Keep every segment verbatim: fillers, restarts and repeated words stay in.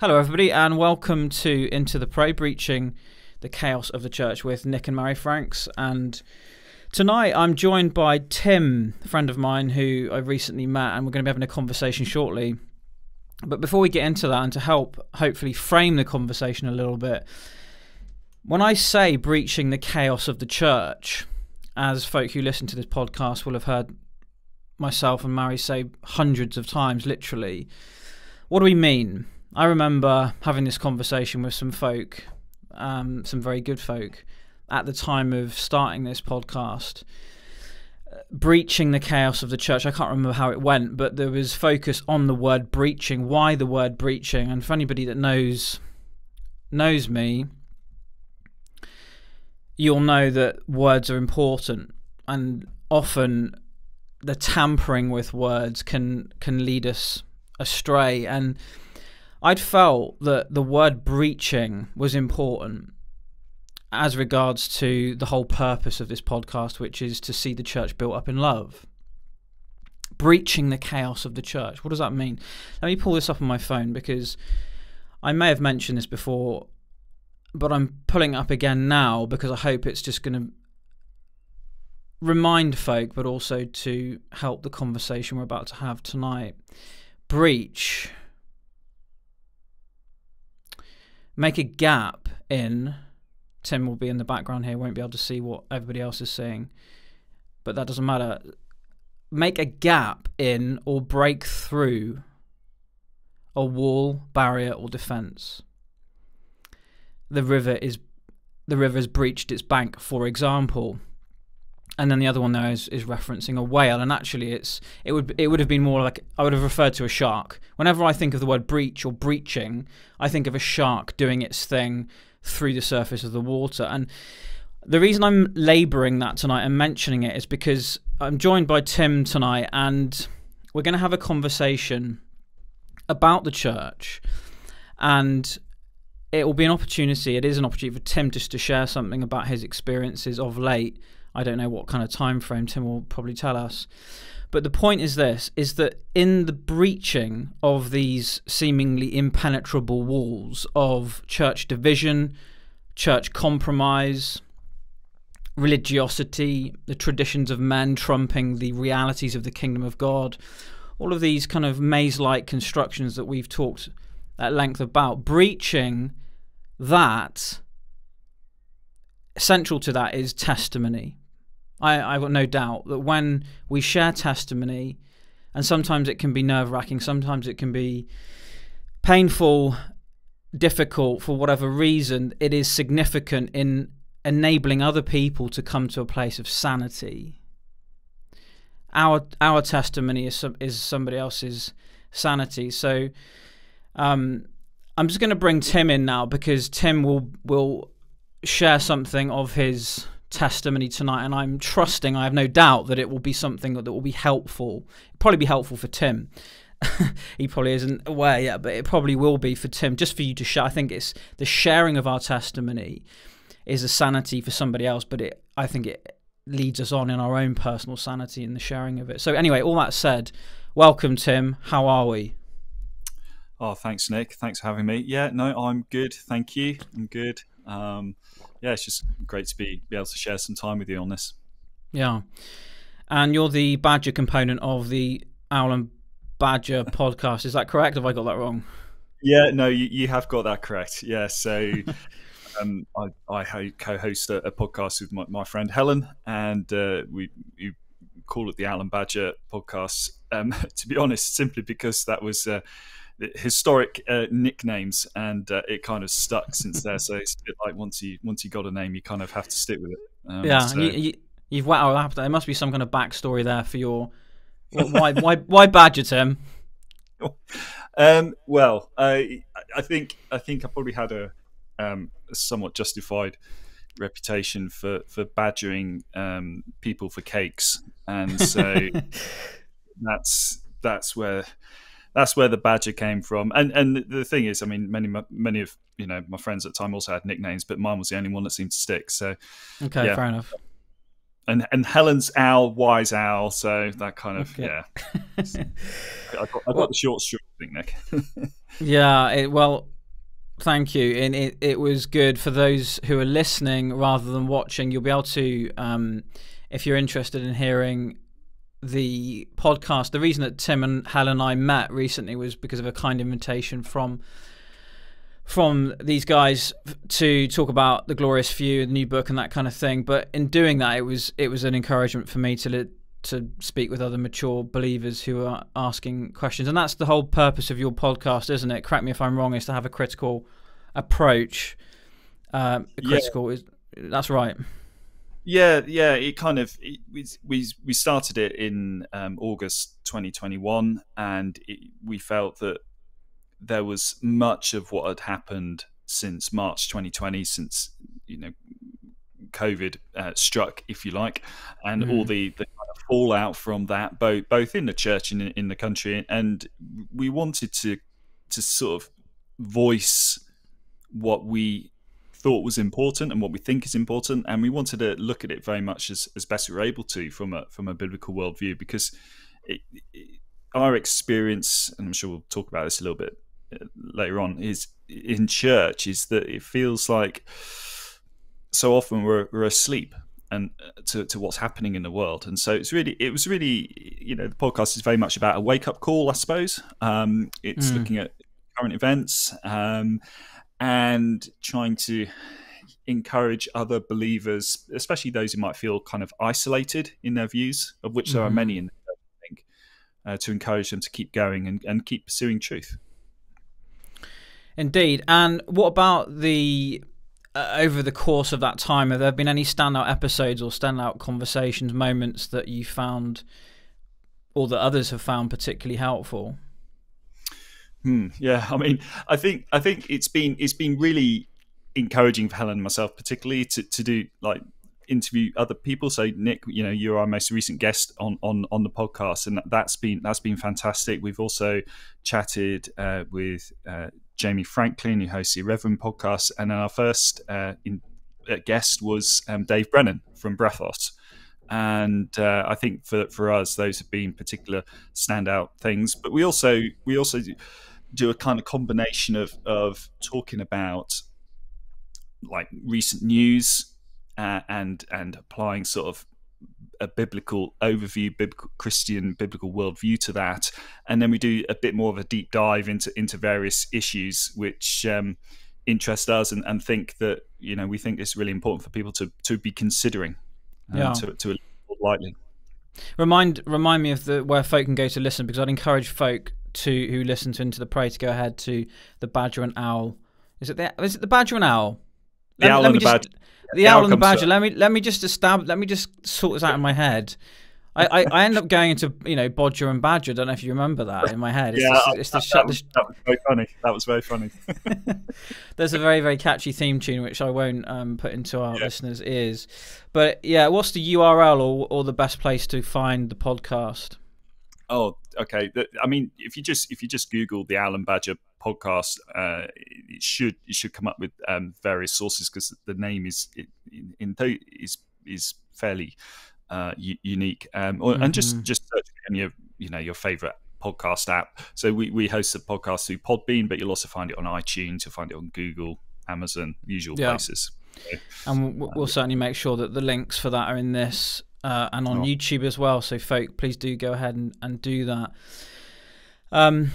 Hello everybody and welcome to Into the Pro, Breaching the Chaos of the Church with Nick and Mary Franks. And tonight I'm joined by Tim, a friend of mine who I recently met, and we're going to be having a conversation shortly. But before we get into that, and to help hopefully frame the conversation a little bit, when I say breaching the chaos of the church, as folk who listen to this podcast will have heard myself and Mary say hundreds of times, literally, what do we mean? I remember having this conversation with some folk, um, some very good folk, at the time of starting this podcast, breaching the chaos of the church. I can't remember how it went, but there was focus on the word breaching, why the word breaching. And for anybody that knows knows me, you'll know that words are important, and often the tampering with words can, can lead us astray. And I'd felt that the word breaching was important as regards to the whole purpose of this podcast, which is to see the church built up in love. Breaching the chaos of the church. What does that mean? Let me pull this up on my phone because I may have mentioned this before, but I'm pulling it up again now because I hope it's just going to remind folk, but also to help the conversation we're about to have tonight. Breach. Make a gap in. Tim will be in the background here, won't be able to see what everybody else is seeing, but that doesn't matter. Make a gap in or break through a wall, barrier or defense. The river is the river has breached its bank, for example. And then the other one there is, is referencing a whale, and actually it's it would it would have been more like I would have referred to a shark. Whenever I think of the word breach or breaching, I think of a shark doing its thing through the surface of the water. And the reason I'm labouring that tonight and mentioning it is because I'm joined by Tim tonight, and we're going to have a conversation about the church, and it will be an opportunity. It is an opportunity for Tim just to share something about his experiences of late. I don't know what kind of time frame, Tim will probably tell us. But the point is this, is that in the breaching of these seemingly impenetrable walls of church division, church compromise, religiosity, the traditions of men trumping the realities of the kingdom of God, all of these kind of maze-like constructions that we've talked at length about, breaching that, central to that is testimony. I, I've got no doubt that when we share testimony, and sometimes it can be nerve-wracking, sometimes it can be painful, difficult for whatever reason, it is significant in enabling other people to come to a place of sanity. Our our testimony is is somebody else's sanity. So um, I'm just going to bring Tim in now because Tim will will share something of his testimony tonight, and I'm trusting, I have no doubt that it will be something that will be helpful. It'll probably be helpful for Tim. He probably isn't aware yet, but it probably will be for Tim, just for you to share. I think it's the sharing of our testimony is a sanity for somebody else, but it, I think it leads us on in our own personal sanity in the sharing of it. So anyway, all that said, welcome Tim, how are we? Oh, thanks Nick, thanks for having me. Yeah, no, I'm good, thank you, I'm good. Um, yeah, it's just great to be, be able to share some time with you on this. Yeah, and you're the Badger component of the Owl and Badger podcast. Is that correct? Have I got that wrong? Yeah, no, you, you have got that correct. Yeah, so um, I, I co-host a, a podcast with my, my friend Helen, and uh, we, we call it the Owl and Badger podcast. Um, to be honest, simply because that was. Uh, historic uh, nicknames, and uh, it kind of stuck since there. So it's a bit like once you once you got a name, you kind of have to stick with it. Um, yeah, so. you, you, you've wow up. There must be some kind of backstory there for your why why why Badger, Tim? Um, well, I I think I think I probably had a, um, a somewhat justified reputation for for badgering um, people for cakes, and so that's that's where. That's where the Badger came from, and and the thing is, I mean, many many of you know my friends at the time also had nicknames, but mine was the only one that seemed to stick. So, okay, yeah. Fair enough. And and Helen's Owl, Wise Owl, so that kind of okay. yeah. I got, I got well, the short short thing, Nick. Yeah, it, well, Thank you. And it, it was good for those who are listening rather than watching. You'll be able to, um, if you're interested in hearing the podcast, the reason that Tim and Helen and I met recently was because of a kind invitation from from these guys to talk about The Glorious Few, the new book and that kind of thing. But in doing that, it was it was an encouragement for me to to speak with other mature believers who are asking questions. And that's the whole purpose of your podcast, isn't it? Correct me if I'm wrong, is to have a critical approach. Uh, critical, yeah. is, that's right. Yeah, yeah. It kind of it, we we started it in um, August twenty twenty-one, and it, we felt that there was much of what had happened since March twenty twenty, since you know COVID uh, struck, if you like, and mm. all the, the kind of fallout from that, both both in the church and in, in the country. And we wanted to to sort of voice what we thought was important and what we think is important, and we wanted to look at it very much as, as best we were able to from a from a biblical worldview, because it, it, our experience, and I'm sure we'll talk about this a little bit later on, is in church is that it feels like so often we're, we're asleep and to, to what's happening in the world. And so it's really it was really you know the podcast is very much about a wake-up call, I suppose. Um, it's mm. looking at current events, um, and trying to encourage other believers, especially those who might feel kind of isolated in their views, of which there mm-hmm. are many in the church, I think, uh, to encourage them to keep going and, and keep pursuing truth. Indeed. And what about the uh, over the course of that time, have there been any standout episodes or standout conversations, moments that you found or that others have found particularly helpful? Hmm, yeah, I mean, I think I think it's been it's been really encouraging for Helen and myself, particularly to, to do like interview other people. So Nick, you know, you're our most recent guest on on on the podcast, and that's been that's been fantastic. We've also chatted uh, with uh, Jamie Franklin, who hosts the Irreverend podcast, and our first uh, in, uh, guest was um, Dave Brennan from Brethos. And uh, I think for for us, those have been particular standout things. But we also we also do, do a kind of combination of, of talking about like recent news uh, and and applying sort of a biblical overview, biblical Christian biblical worldview to that, and then we do a bit more of a deep dive into into various issues which um, interest us and, and think that you know we think it's really important for people to to be considering. Um, yeah. To to lightly. Remind remind me of the where folk can go to listen, because I'd encourage folk to who listen to Into the Pro to go ahead to the Badger and Owl. Is it the is it the Badger and Owl? The let, Owl let and the just, Badger. The, the Owl, Owl and the Badger. Let me let me just establish. Let me just sort this out in my head. I, I, I end up going into you know Bodger and Badger. I don't know if you remember that in my head. It's yeah, just, it's that, that, was, that was very funny. That was very funny. There's a very very catchy theme tune which I won't um, put into our yeah. listeners' ears. But yeah, what's the U R L or or the best place to find the podcast? Oh, okay. I mean, if you just if you just Google the Owl and Badger podcast, uh, it should it should come up with um, various sources, because the name is in, in is is fairly. Uh, unique, um, or, mm-hmm. and just just search any of you know your favorite podcast app. So we we host the podcast through Podbean, but you'll also find it on iTunes. You'll find it on Google, Amazon, usual yeah. places. So, and we'll, um, we'll yeah. certainly make sure that the links for that are in this uh, and on oh. YouTube as well. So, folk, please do go ahead and, and do that. Um,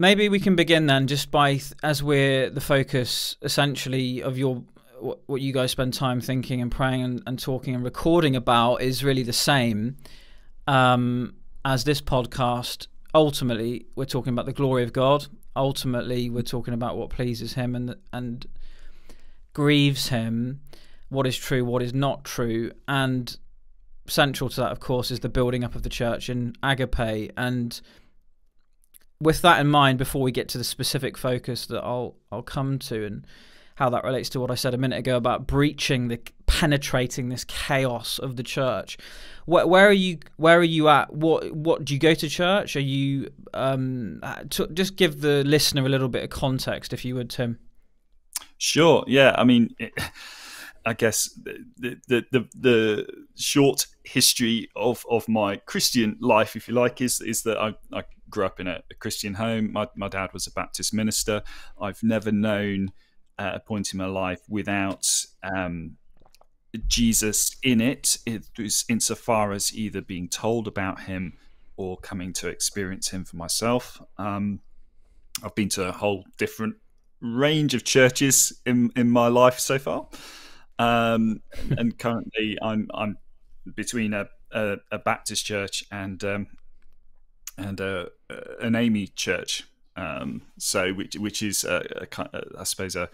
maybe we can begin then, just by as we're the focus essentially of your. What you guys spend time thinking and praying and, and talking and recording about is really the same um, as this podcast. Ultimately, we're talking about the glory of God. Ultimately, we're talking about what pleases Him and and grieves Him, what is true, what is not true. And central to that, of course, is the building up of the church in agape. And with that in mind, before we get to the specific focus that I'll I'll come to and how that relates to what I said a minute ago about breaching the penetrating this chaos of the church. Where, where are you? Where are you at? What? What do you go to church? Are you? Um, to, just give the listener a little bit of context, if you would, Tim. Sure. Yeah. I mean, it, I guess the the, the the short history of of my Christian life, if you like, is is that I, I grew up in a, a Christian home. My, my dad was a Baptist minister. I've never known uh, a point in my life without um, Jesus in it. It was insofar as either being told about him or coming to experience him for myself. Um, I've been to a whole different range of churches in, in my life so far. Um, and currently I'm, I'm between a, a, a Baptist church and, um, and a, a, an Amie church. Um, so which, which is, a, a, I suppose, a,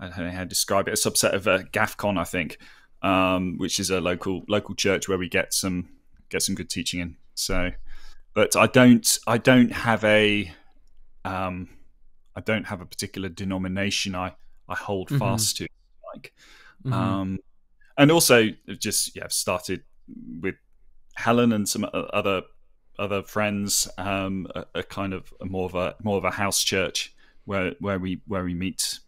I don't know how to describe it, a subset of a Gafcon, I think, um, which is a local, local church where we get some, get some good teaching in. So, but I don't, I don't have a, um, I don't have a particular denomination I, I hold mm-hmm. fast to, like, Mm-hmm. um and also just yeah I've started with Helen and some other other friends, um a, a kind of a more of a more of a house church where where we where we meet,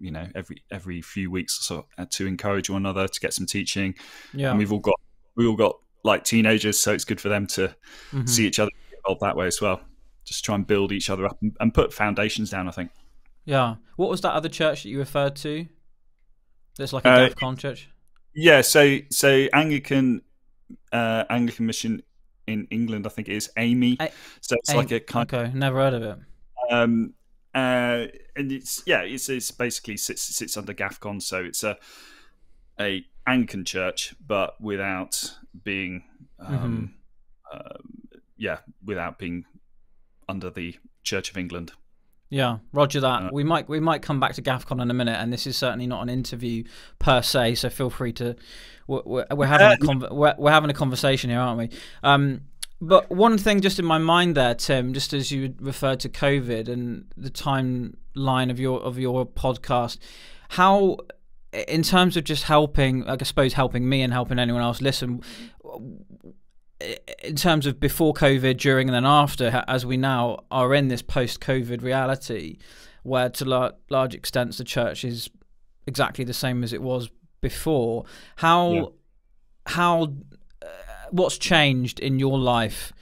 you know, every every few weeks or so to encourage one another, to get some teaching. Yeah, and we've all got we all got like teenagers, so it's good for them to mm-hmm. see each other involved that way as well, just try and build each other up and, and put foundations down, I think. Yeah. What was that other church that you referred to? It's like a uh, Gafcon church. Yeah, so so Anglican uh, Anglican mission in England, I think it is, Amie. A so it's a like a kind. Okay, never heard of it. Um, uh, and it's yeah, it's it's basically sits sits under Gafcon, so it's a a Anglican church, but without being um, mm-hmm. uh, yeah, without being under the Church of England. Yeah, roger that. We might we might come back to Gafcon in a minute, and this is certainly not an interview per se. So feel free to we're, we're having a con we're, we're having a conversation here, aren't we? Um, but one thing just in my mind there, Tim, just as you referred to COVID and the timeline of your of your podcast, how in terms of just helping, I suppose helping me and helping anyone else listen. In terms of before COVID, during, and then after, as we now are in this post-COVID reality, where to lar large extents the church is exactly the same as it was before. How, yeah. how, uh, what's changed in your life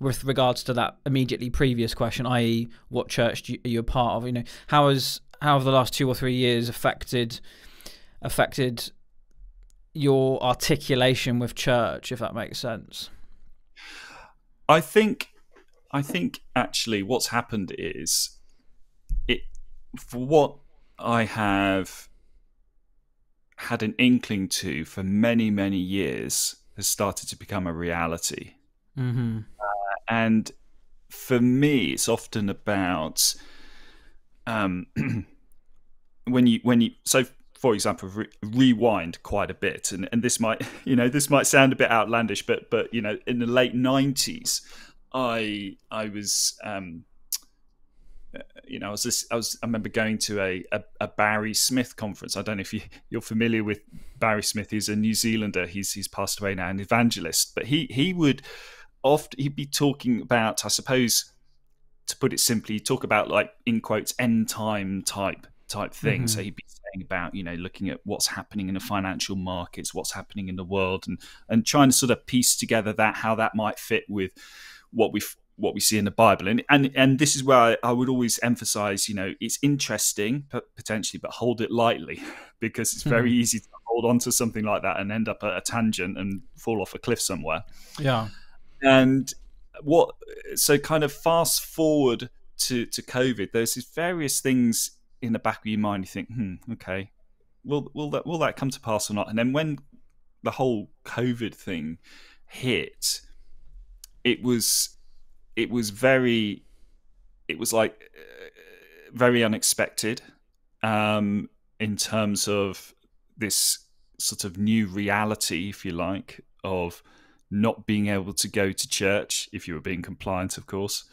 with regards to that immediately previous question, that is, what church do you, are you a part of? You know, how has how have the last two or three years affected affected your articulation with church, if that makes sense? I think, I think actually, what's happened is, it for what I have had an inkling to for many many years has started to become a reality, mm-hmm. uh, and for me, it's often about um, when you when you so. For example, re rewind quite a bit, and and this might you know this might sound a bit outlandish, but but you know in the late nineties, I I was um, you know I was this, I was I remember going to a, a a Barry Smith conference. I don't know if you you're familiar with Barry Smith. He's a New Zealander. He's he's passed away now, an evangelist. But he he would often he'd be talking about, I suppose, to put it simply, talk about like in quotes end time type type thing. Mm-hmm. So he'd be saying about, you know, looking at what's happening in the financial markets, what's happening in the world, and and trying to sort of piece together that how that might fit with what we what we see in the Bible. And and and this is where I, I would always emphasize, you know, it's interesting potentially, but hold it lightly, because it's very mm-hmm. easy to hold on to something like that and end up at a tangent and fall off a cliff somewhere. Yeah. And what so kind of fast forward to to COVID, there's these various things in the back of your mind, you think, hmm, okay, will will that will that come to pass or not? And then when the whole COVID thing hit, it was it was very it was like uh, very unexpected um, in terms of this sort of new reality, if you like, of not being able to go to church if you were being compliant, of course.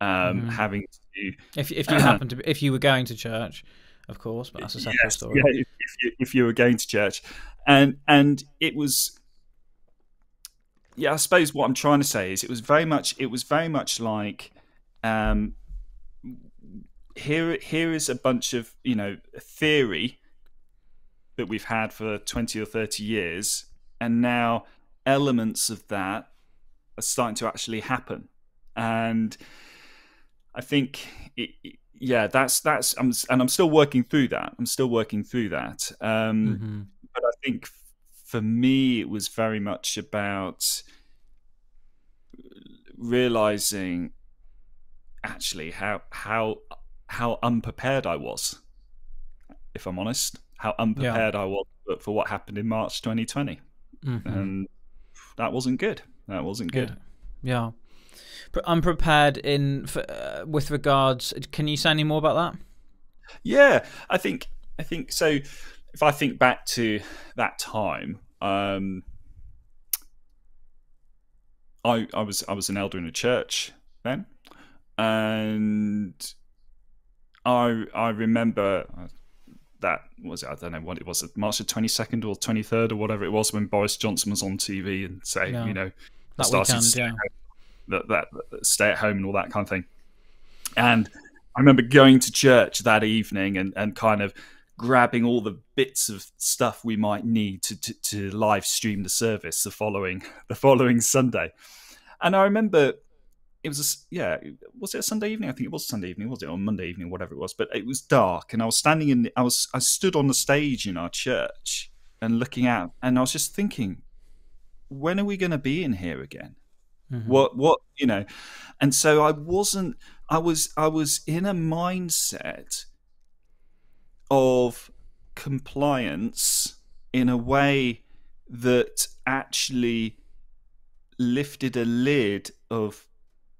Um, mm. Having to, if if you uh, happened to, if you were going to church, of course, but that's a separate yes, story. Yeah, if, if, you, if you were going to church, and and it was, yeah, I suppose what I'm trying to say is it was very much, it was very much like, um, here here is a bunch of you know theory that we've had for twenty or thirty years, and now elements of that are starting to actually happen, and I think, it, it, yeah, that's that's. I'm, and I'm still working through that. I'm still working through that. Um, mm-hmm. But I think for me, it was very much about realizing actually how how how unprepared I was, if I'm honest. How unprepared yeah. I was for what happened in March twenty twenty, mm-hmm. and that wasn't good. That wasn't good. Yeah. yeah. Unprepared in for, uh, with regards, can you say any more about that? Yeah, I think I think so. If I think back to that time, um, I I was I was an elder in a church then, and I I remember that was I don't know what it was, March the twenty second or twenty third or whatever it was, when Boris Johnson was on T V and saying yeah. you know that weekend yeah. That, that, that stay at home and all that kind of thing. And I remember going to church that evening and, and kind of grabbing all the bits of stuff we might need to, to, to live stream the service the following the following Sunday. And I remember it was a, yeah was it a Sunday evening? I think it was Sunday evening, was it, or Monday evening, whatever it was. But it was dark, and I was standing in I was I stood on the stage in our church and looking out, and I was just thinking, when are we going to be in here again? Mm-hmm. What, what, you know, and so I wasn't, I was, I was in a mindset of compliance in a way that actually lifted a lid of,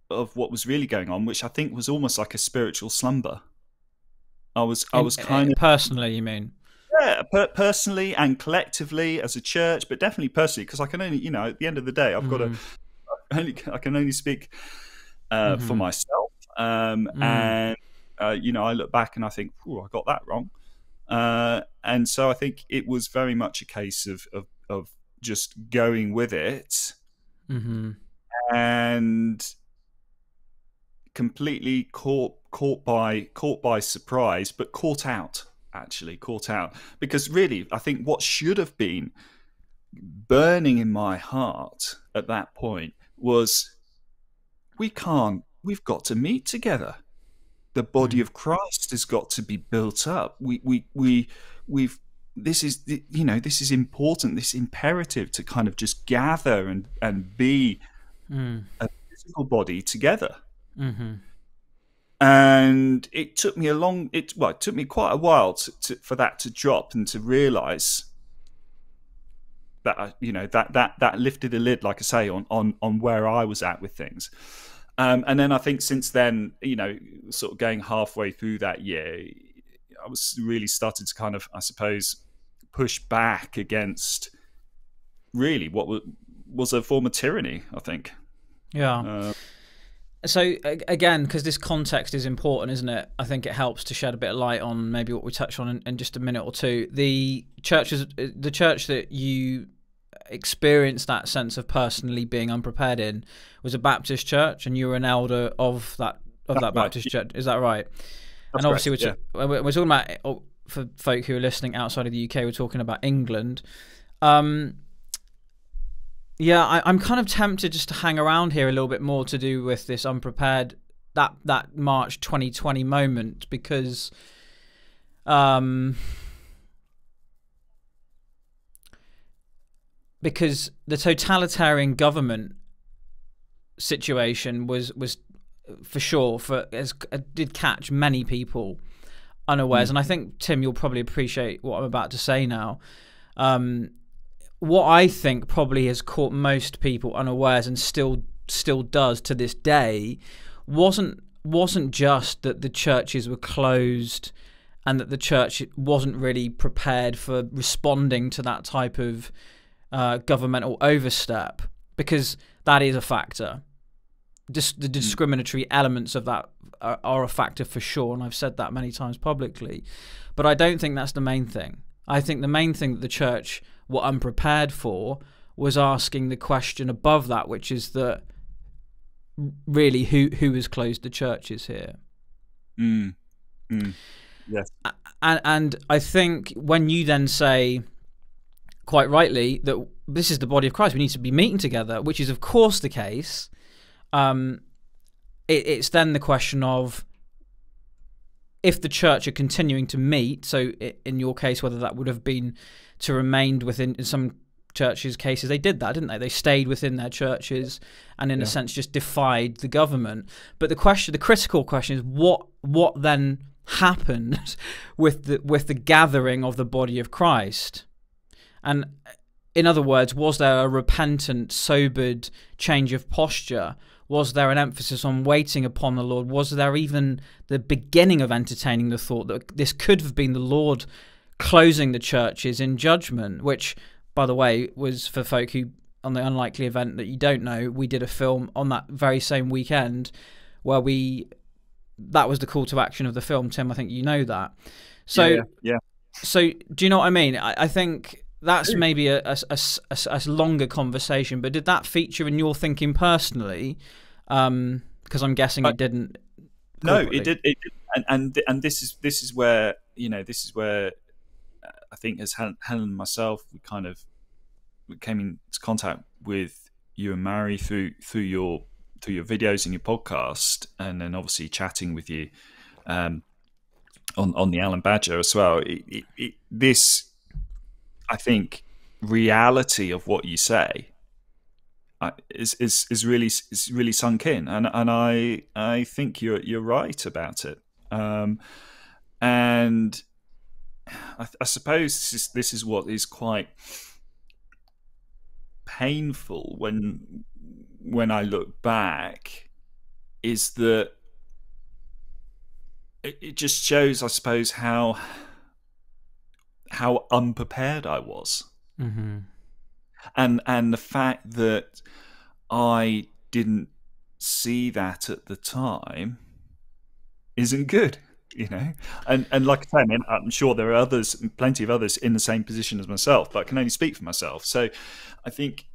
of what was really going on, which I think was almost like a spiritual slumber. I was, I was kind of personally, you mean? Yeah, per personally and collectively as a church, but definitely personally, because I can only, you know, at the end of the day, I've mm. got to. Only, I can only speak uh, mm-hmm. for myself, um, mm. and uh, you know, I look back and I think, "Ooh, I got that wrong," uh, and so I think it was very much a case of of, of just going with it mm-hmm. and completely caught caught by caught by surprise, but caught out actually caught out because really, I think what should have been burning in my heart at that point was, we can't, we've got to meet together. The body of Christ has got to be built up. We, we, we, we've, this is, you know, this is important, this imperative to kind of just gather and, and be mm. a physical body together. Mm-hmm. And it took me a long, it, well, it took me quite a while to, to, for that to drop and to realize that, you know, that that that lifted a lid, like I say, on on on where I was at with things, um, and then I think since then, you know, sort of going halfway through that year, I was really starting to kind of, I suppose, push back against really what was was a form of tyranny, I think. Yeah. Uh, so again, because this context is important, isn't it? I think it helps to shed a bit of light on maybe what we touched on in, in just a minute or two. The churches, the church that you experienced that sense of personally being unprepared in, was a Baptist church, and you were an elder of that of That's that Baptist right. church. Is that right? That's and obviously, right, we're, yeah. we're talking about, for folk who are listening outside of the U K, we're talking about England. Um, Yeah, I, I'm kind of tempted just to hang around here a little bit more to do with this unprepared, that that March twenty twenty moment, because um, because the totalitarian government situation was was for sure for as did catch many people unawares, mm. and I think, Tim, you'll probably appreciate what I'm about to say now. Um, What I think probably has caught most people unawares, and still still does to this day, wasn't wasn't just that the churches were closed and that the church wasn't really prepared for responding to that type of uh, governmental overstep, because that is a factor. Just the discriminatory elements of that are, are a factor for sure, and I've said that many times publicly. But I don't think that's the main thing. I think the main thing that the church were unprepared for was asking the question above that, which is that really who who has closed the churches here? Mm. Mm. Yes. And and I think when you then say, quite rightly, that this is the body of Christ, we need to be meeting together, which is of course the case, um, it, it's then the question of if the church are continuing to meet, so in your case, whether that would have been to remained within, in some churches' cases, they did that, didn't they? They stayed within their churches and in yeah. a sense just defied the government. But the question, the critical question is what, what then happened with the, with the gathering of the body of Christ? And in other words, was there a repentant, sobered change of posture? Was there an emphasis on waiting upon the Lord? Was there even the beginning of entertaining the thought that this could have been the Lord closing the churches in judgment? Which, by the way, was for folk who, on the unlikely event that you don't know, we did a film on that very same weekend where we, that was the call to action of the film, Tim, I think you know that. So, yeah. yeah. So do you know what I mean? I, I think that's maybe a, a, a, a longer conversation, but did that feature in your thinking personally? Um, because I'm guessing it didn't. No, it did. It did. And and and this is this is where you know this is where I think as Helen and myself we kind of we came into contact with you and Mary through through your through your videos and your podcast, and then obviously chatting with you um, on on the Owl and Badger as well. It, it, it, this. I think reality of what you say is is is really is really sunk in, and and I I think you're you're right about it, um, and I, I suppose this is this is what is quite painful when when I look back, is that it, it just shows, I suppose, how. how unprepared I was. Mm-hmm. and and the fact that I didn't see that at the time isn't good, you know. And and like I say, I'm sure there are others, plenty of others in the same position as myself, but I can only speak for myself. So I think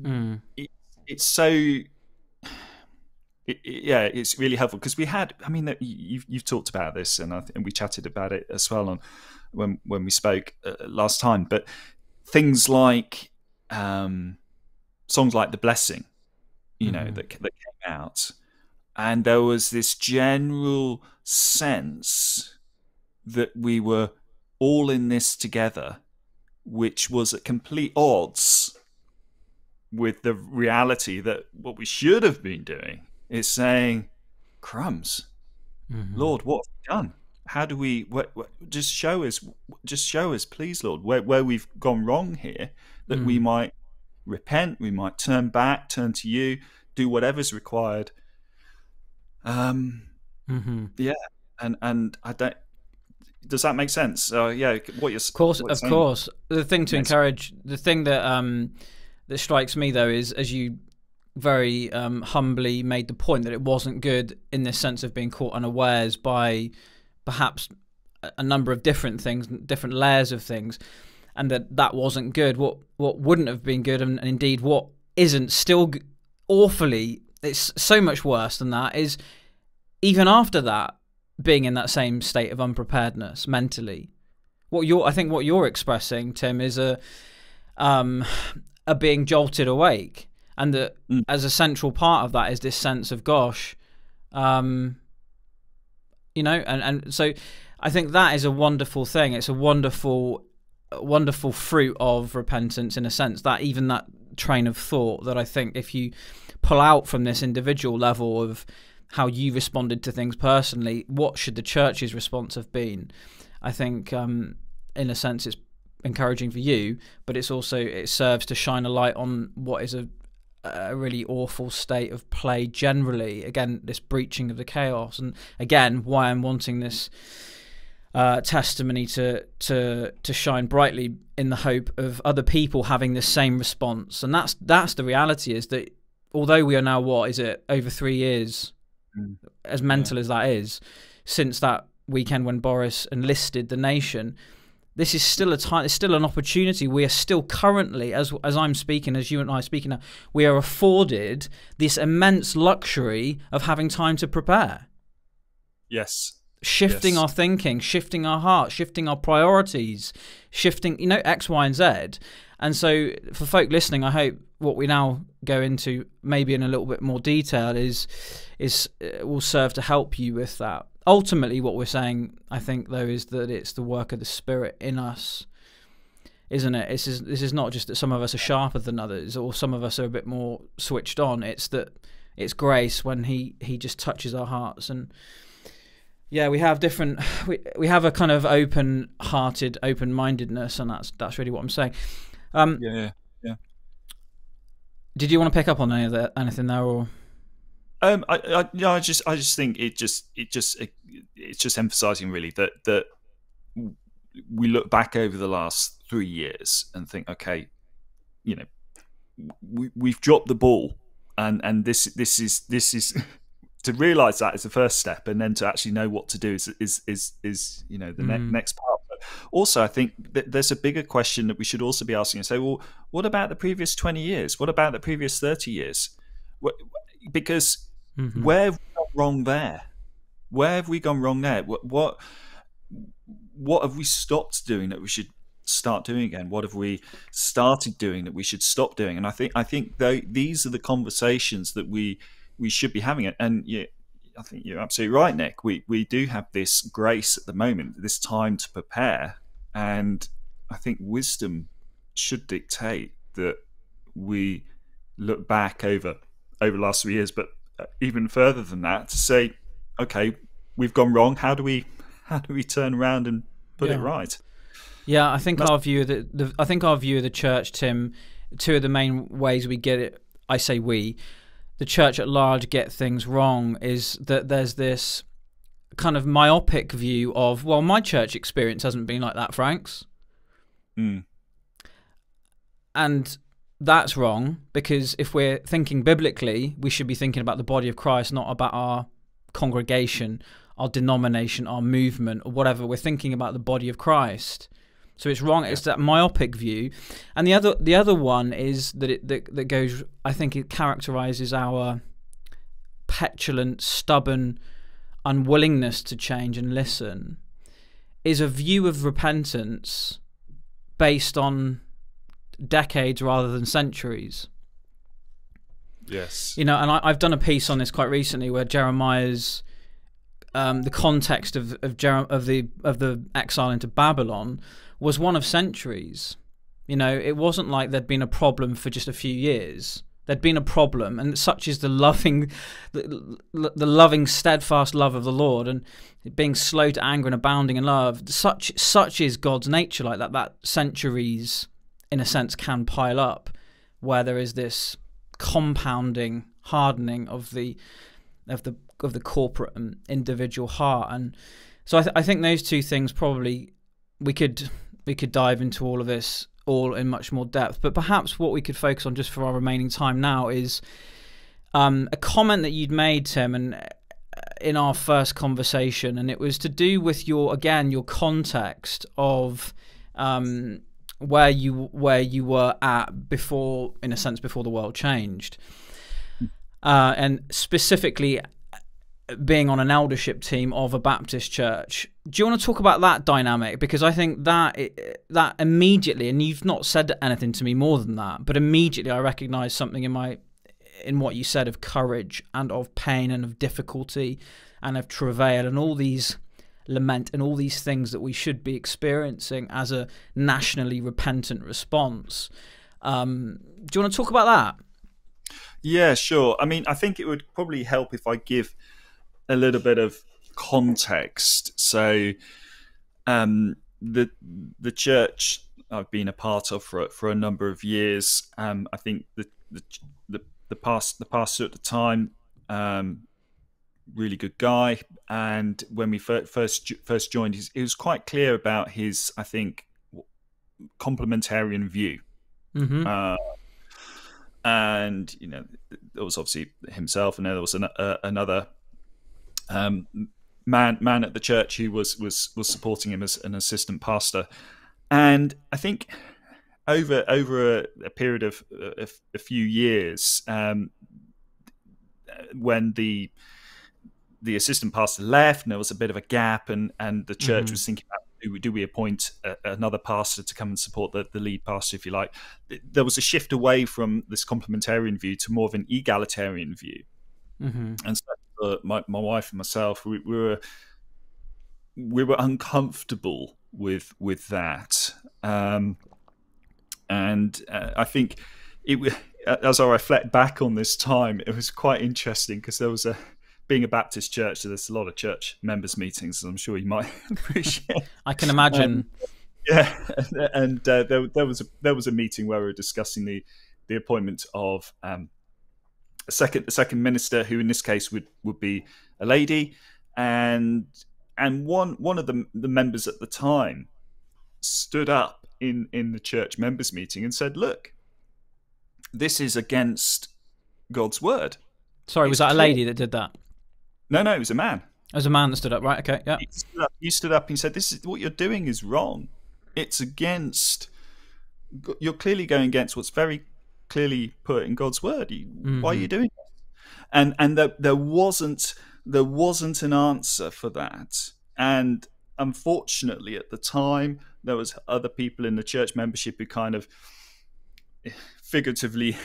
mm. it, it's so it, it, yeah, it's really helpful because we had, I mean, you've you've talked about this, and I th and we chatted about it as well on. When when we spoke uh, last time, but things like um, songs like "The Blessing," you know, mm. that that came out, and there was this general sense that we were all in this together, which was at complete odds with the reality that what we should have been doing is saying, "Crumbs, mm-hmm. Lord, what have we done? How do we what, what, just show us? Just show us, please, Lord, where where we've gone wrong here, that mm. we might repent, we might turn back, turn to you, do whatever's required." Um, mm-hmm. yeah, and and I don't. Does that make sense? So yeah, what you're of course, of saying, course. The thing to encourage, the thing that um that strikes me though is, as you very um humbly made the point, that it wasn't good in this sense of being caught unawares by. Perhaps a number of different things, different layers of things, and that that wasn't good. What what wouldn't have been good, and, and indeed what isn't still awfully, it's so much worse than that, is even after that, being in that same state of unpreparedness mentally. What you're, I think, what you're expressing, Tim, is a um, a being jolted awake, and that mm. as a central part of that is this sense of, gosh. Um, You know, and, and so I think that is a wonderful thing. It's a wonderful, wonderful fruit of repentance in a sense, that even that train of thought that I think if you pull out from this individual level of how you responded to things personally, what should the church's response have been? I think um, in a sense it's encouraging for you, but it's also, it serves to shine a light on what is a, a really awful state of play generally, again this breaching of the chaos, and again why I'm wanting this uh testimony to to to shine brightly in the hope of other people having the same response. And that's that's the reality, is that although we are now, what is it, over three years mm. as mental yeah. as that is, since that weekend when Boris enlisted the nation, this is still a time, it's still an opportunity. We are still currently, as as I'm speaking, as you and I are speaking now, we are afforded this immense luxury of having time to prepare. Yes. shifting yes. our thinking, shifting our heart, shifting our priorities, shifting, you know, X, Y, and Z. And so for folk listening, I hope what we now go into maybe in a little bit more detail is is uh, will serve to help you with that. Ultimately, what we're saying, I think, though, is that it's the work of the Spirit in us, isn't it? This is, this is not just that some of us are sharper than others or some of us are a bit more switched on. It's that it's grace when he, he just touches our hearts. And yeah, we have different, we, we have a kind of open-hearted, open-mindedness, and that's that's really what I'm saying. Um, yeah, yeah, yeah. Did you want to pick up on any of that, anything there, or...? Um, I, I, yeah, I just, I just think it just, it just, it, it's just emphasising really that that we look back over the last three years and think, okay, you know, we, we've dropped the ball, and and this, this is, this is, to realise that is the first step, and then to actually know what to do is, is, is, is you know, the mm. ne next part. But also, I think that there's a bigger question that we should also be asking and say, well, what about the previous twenty years? What about the previous thirty years? What, because Mm-hmm. where have we gone wrong there? Where have we gone wrong there? What, what what have we stopped doing that we should start doing again? What have we started doing that we should stop doing? And I think I think though these are the conversations that we we should be having. And yeah, I think you're absolutely right, Nick. We we do have this grace at the moment, this time to prepare, and I think wisdom should dictate that we look back over over the last three years, but even further than that, to say, okay, we've gone wrong. How do we, how do we turn around and put yeah. it right? Yeah, I think That's our view of the, the, I think our view of the church, Tim. Two of the main ways we get it, I say we, the church at large, get things wrong is that there's this kind of myopic view of, well, my church experience hasn't been like that, Franks, mm. and. That's wrong, because if we're thinking biblically, we should be thinking about the body of Christ, not about our congregation, our denomination, our movement, or whatever. We're thinking about the body of Christ, so it's wrong. It's that myopic view, and the other the other one is that it that, that goes. I think it characterizes our petulant, stubborn unwillingness to change and listen. Is a view of repentance based on decades rather than centuries. Yes, you know, and I, I've done a piece on this quite recently where Jeremiah's um, the context of of, Jer of the of the exile into Babylon was one of centuries. You know, it wasn't like there'd been a problem for just a few years. There'd been a problem, and such is the loving, the, the loving, steadfast love of the Lord, and being slow to anger and abounding in love. Such such is God's nature, like that. That centuries, in a sense, can pile up, where there is this compounding hardening of the of the of the corporate and individual heart. And so I, th I think those two things, probably we could we could dive into all of this all in much more depth, but perhaps what we could focus on just for our remaining time now is um, a comment that you'd made, Tim, and in our first conversation, and it was to do with your again your context of um, where you where you were at before, in a sense, before the world changed, uh, and specifically being on an eldership team of a Baptist church. Do you want to talk about that dynamic? Because I think that it, that immediately, and you've not said anything to me more than that, but immediately I recognised something in my in what you said of courage and of pain and of difficulty and of travail and all these. Lament and all these things that we should be experiencing as a nationally repentant response. Um, do you want to talk about that? Yeah, sure. I mean, I think it would probably help if I give a little bit of context. So, um, the the church I've been a part of for for a number of years. Um, I think the the the, the past the pastor at the time. Um, really good guy, and when we first first joined, it was quite clear about his, I think, complementarian view. Mm-hmm. Uh, and you know, there was obviously himself, and there was an, uh, another um, man man at the church who was was was supporting him as an assistant pastor. And I think over over a, a period of a, a few years, um, when the the assistant pastor left, and there was a bit of a gap, and and the church mm-hmm. was thinking about, do we, do we appoint a, another pastor to come and support the, the lead pastor, if you like. There was a shift away from this complementarian view to more of an egalitarian view. Mm-hmm. And so uh, my, my wife and myself, we, we were we were uncomfortable with with that, um, and uh, I think it was. As I reflect back on this time, it was quite interesting because there was a, being a Baptist church, so there's a lot of church members' meetings, as I'm sure you might appreciate. I can imagine. Um, yeah, and uh, there, there was a there was a meeting where we were discussing the the appointment of um, a second a second minister, who in this case would would be a lady, and and one one of the the members at the time stood up in in the church members' meeting and said, "Look, this is against God's word." Sorry, was that a lady that did that? No, no, it was a man. It was a man that stood up, right? Okay, yeah. He stood up, he stood up and he said, "This is what you're doing is wrong. It's against. You're clearly going against what's very clearly put in God's word. You, mm-hmm. Why are you doing this?" And and there, there wasn't there wasn't an answer for that. And unfortunately, at the time, there was other people in the church membership who kind of figuratively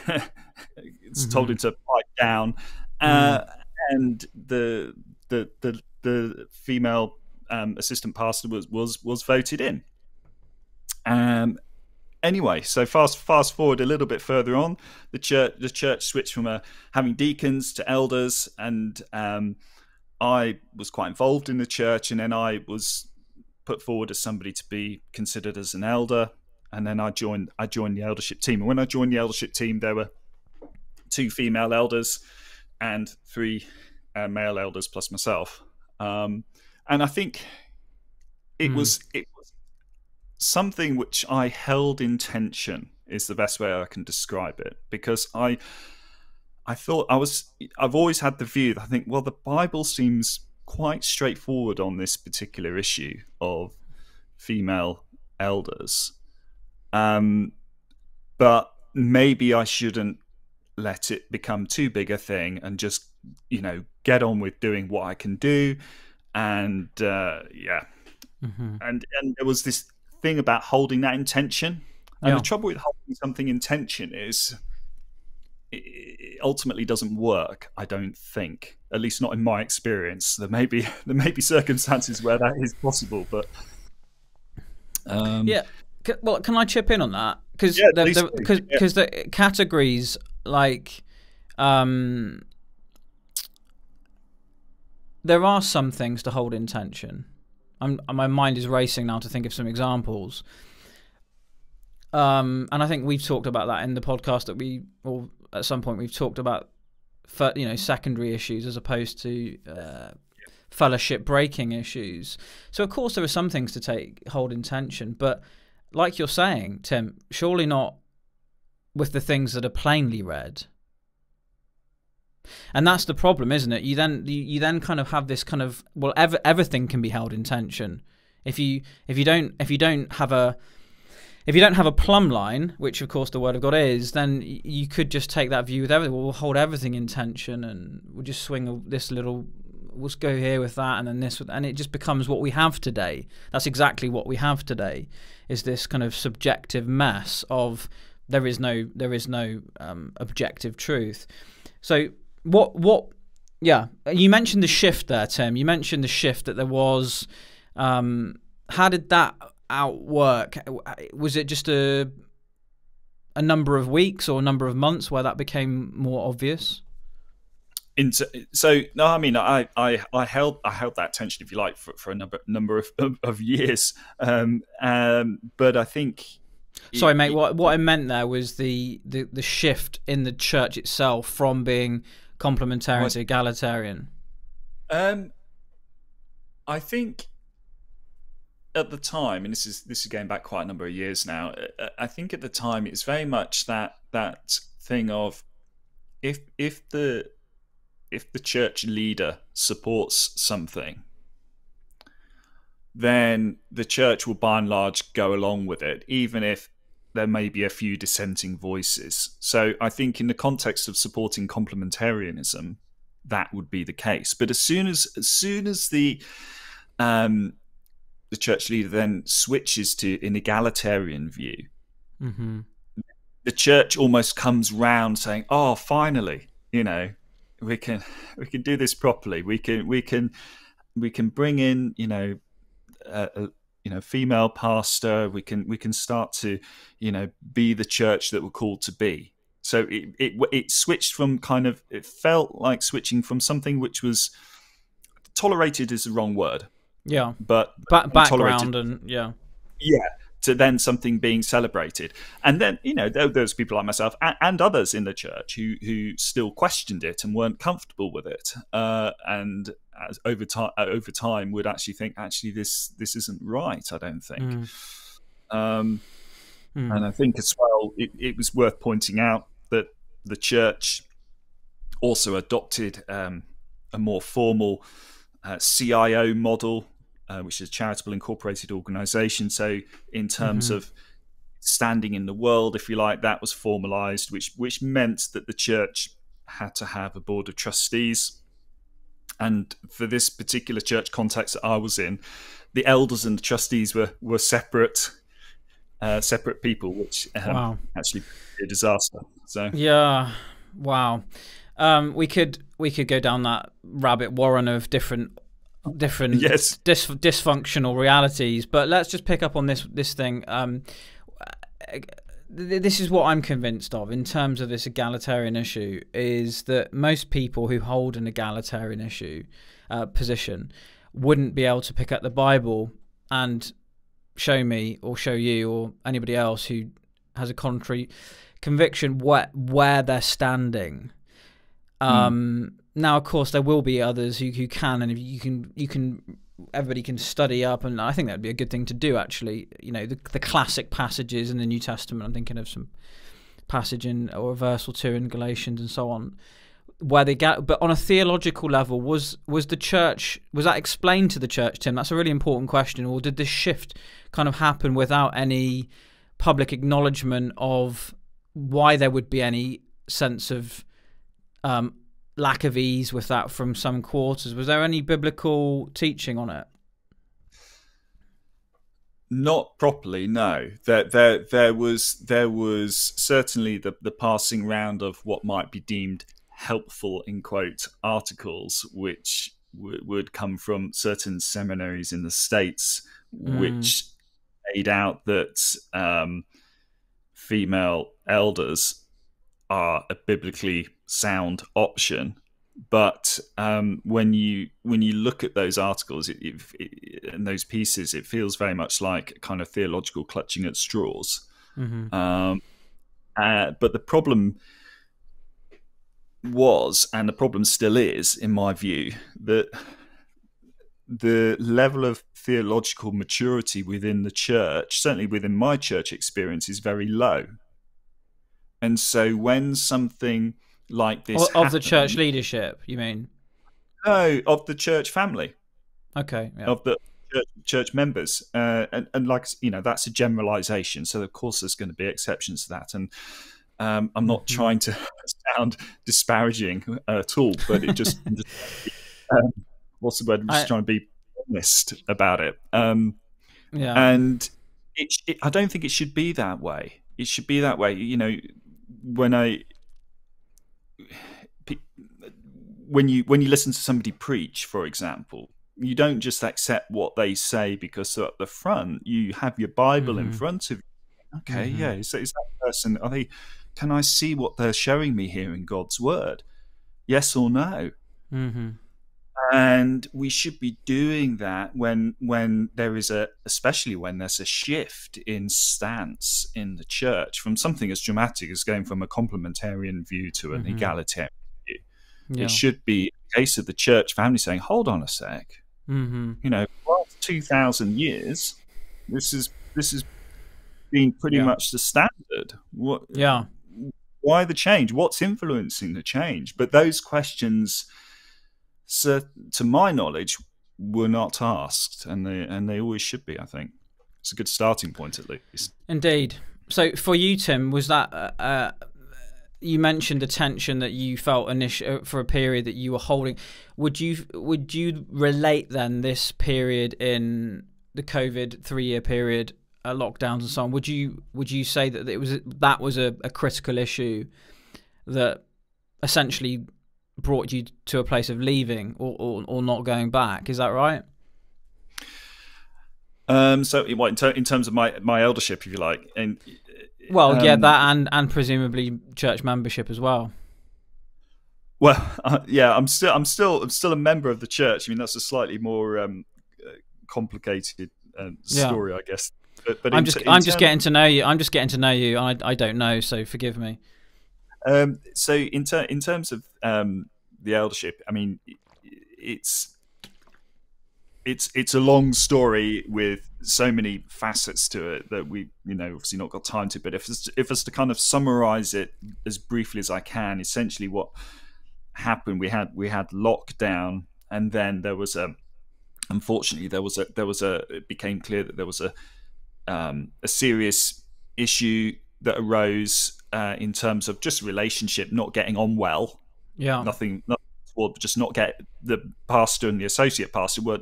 it's told him to pipe down, uh, mm. and the, the the the female um, assistant pastor was was was voted in. Um. Anyway, so fast fast forward a little bit further on, the church the church switched from uh, having deacons to elders, and um, I was quite involved in the church, and then I was put forward as somebody to be considered as an elder. And then I joined. I joined the eldership team. And when I joined the eldership team, there were two female elders and three uh, male elders plus myself. Um, and I think it mm. was it was something which I held in tension, is the best way I can describe it, because I I thought I was I've always had the view that I think, well, the Bible seems quite straightforward on this particular issue of female elders. Um, but maybe I shouldn't let it become too big a thing, and just, you know, get on with doing what I can do. And uh, yeah, mm-hmm. and and there was this thing about holding that intention. And yeah. the trouble with holding something in tension is it, it ultimately doesn't work. I don't think, at least not in my experience. There may be there may be circumstances where that is possible, but um, yeah. Well, can I chip in on that? Because yeah, the, because the, yeah. the categories, like, um, there are some things to hold in tension. I'm, my mind is racing now to think of some examples. Um, and I think we've talked about that in the podcast, that we, or at some point we've talked about, you know, secondary issues as opposed to uh, fellowship breaking issues. So of course there are some things to take hold in tension, but like you're saying, Tim, surely not with the things that are plainly read. And that's the problem, isn't it? You then you, you then kind of have this kind of, well, ever, everything can be held in tension if you if you don't if you don't have a if you don't have a plumb line, which of course the Word of God is. Then you could just take that view with everything. Well, we'll hold everything in tension, and we'll just swing this little. We'll go here with that, and then this with, and it just becomes what we have today. That's exactly what we have today, is this kind of subjective mess of there is no there is no um, objective truth. So what what yeah, you mentioned the shift there, Tim. You mentioned the shift that there was. Um, how did that outwork? Was it just a a number of weeks or a number of months where that became more obvious? Into, so no, I mean, I, I, I held I held that tension, if you like, for, for a number number of of, of years. Um, um, but I think, sorry, it, mate. It, what what I meant there was the, the the shift in the church itself from being complementarian was, to egalitarian. Um, I think at the time, and this is this is going back quite a number of years now. I think at the time it's very much that that thing of if if the if the church leader supports something, then the church will by and large go along with it, even if there may be a few dissenting voices. So I think in the context of supporting complementarianism, that would be the case. But as soon as as soon as the um, the church leader then switches to an egalitarian view, mm-hmm. the church almost comes round saying, "Oh, finally, you know, we can we can do this properly. We can we can we can bring in, you know, a, a you know female pastor. We can we can start to, you know, be the church that we're called to be." So it, it it switched from kind of, it felt like switching from something which was tolerated is the wrong word. Yeah. But ba background and yeah. Yeah. To then something being celebrated. And then, you know, there, there was people like myself and, and others in the church who, who still questioned it and weren't comfortable with it. Uh, and as over time, over time would actually think, actually, this, this isn't right, I don't think. Mm. Um, mm. And I think as well, it, it was worth pointing out that the church also adopted um, a more formal uh, C I O model, uh, which is a charitable incorporated organisation. So in terms mm-hmm. of standing in the world, if you like, that was formalised, which, which meant that the church had to have a board of trustees. And for this particular church context that I was in, the elders and the trustees were, were separate uh, separate people, which um, wow. actually a disaster. So yeah. Wow. Um, we could we could go down that rabbit warren of different different yes. dis dysfunctional realities, but let's just pick up on this this thing. Um, this is what I'm convinced of in terms of this egalitarian issue, is that most people who hold an egalitarian issue uh, position wouldn't be able to pick up the Bible and show me or show you or anybody else who has a contrary conviction where where they're standing. Um, mm. Now, of course, there will be others who, who can, and if you can, you can, everybody can study up, and I think that would be a good thing to do. Actually, you know, the, the classic passages in the New Testament. I'm thinking of some passage in or a verse or two in Galatians and so on, where they get. But on a theological level, was was the church was that explained to the church, Tim? That's a really important question. Or did this shift kind of happen without any public acknowledgement of why there would be any sense of Um, lack of ease with that from some quarters? Was there any biblical teaching on it? Not properly, no. There, there, there was, there was certainly the the passing round of what might be deemed helpful in quote articles, which would come from certain seminaries in the States, mm. which laid out that um, female elders are a biblically sound option, but um, when you when you look at those articles it, it, it, and those pieces, it feels very much like kind of theological clutching at straws. Mm-hmm. um, uh, but the problem was, and the problem still is, in my view, that the level of theological maturity within the church, certainly within my church experience, is very low. And so when something like this of happened, the church leadership, you mean? No, of the church family. Okay. Yeah. Of the church, church members. Uh, and, and like, you know, that's a generalization. So, of course, there's going to be exceptions to that. And um, I'm not mm-hmm. trying to sound disparaging uh, at all, but it just, um, what's the word? I'm just I, trying to be honest about it. Um, yeah. And it, it, I don't think it should be that way. It should be that way. You know, when I when you when you listen to somebody preach, for example, you don't just accept what they say because they're at the front. You have your Bible mm-hmm. in front of you. Okay, mm-hmm. yeah. Is, is that person? Are they? Can I see what they're showing me here in God's Word? Yes or no? Mm-hmm. And we should be doing that when when there is a, especially when there's a shift in stance in the church from something as dramatic as going from a complementarian view to an mm-hmm. egalitarian view. Yeah. It should be a case of the church family saying, "Hold on a sec, mm-hmm. you know, for the last two thousand years, this is this has been pretty yeah. much the standard. What? Yeah, why the change? What's influencing the change?" But those questions, so, to my knowledge, were not asked, and they and they always should be. I think it's a good starting point, at least. Indeed. So, for you, Tim, was that uh, you mentioned the tension that you felt initially for a period that you were holding. Would you would you relate then this period in the COVID three year period, uh, lockdowns and so on? Would you would you say that it was that was a, a critical issue that essentially brought you to a place of leaving or or, or not going back? Is that right? Um, so in, ter in terms of my my eldership, if you like, and well, um, yeah, that and and presumably church membership as well. Well, uh, yeah, I'm still I'm still I'm still a member of the church. I mean, that's a slightly more um, complicated uh, story, yeah. I guess. But, but I'm just I'm just getting to know you. I'm just getting to know you. I I don't know, so forgive me. Um, so in ter in terms of um, the eldership, I mean, it's. It's it's a long story with so many facets to it that we you know obviously not got time to. But if it's, if it's to kind of summarize it as briefly as I can, essentially what happened, we had we had lockdown, and then there was a unfortunately there was a there was a it became clear that there was a um, a serious issue that arose uh, in terms of just relationship not getting on well. Yeah, nothing. nothing Or just not get the pastor and the associate pastor were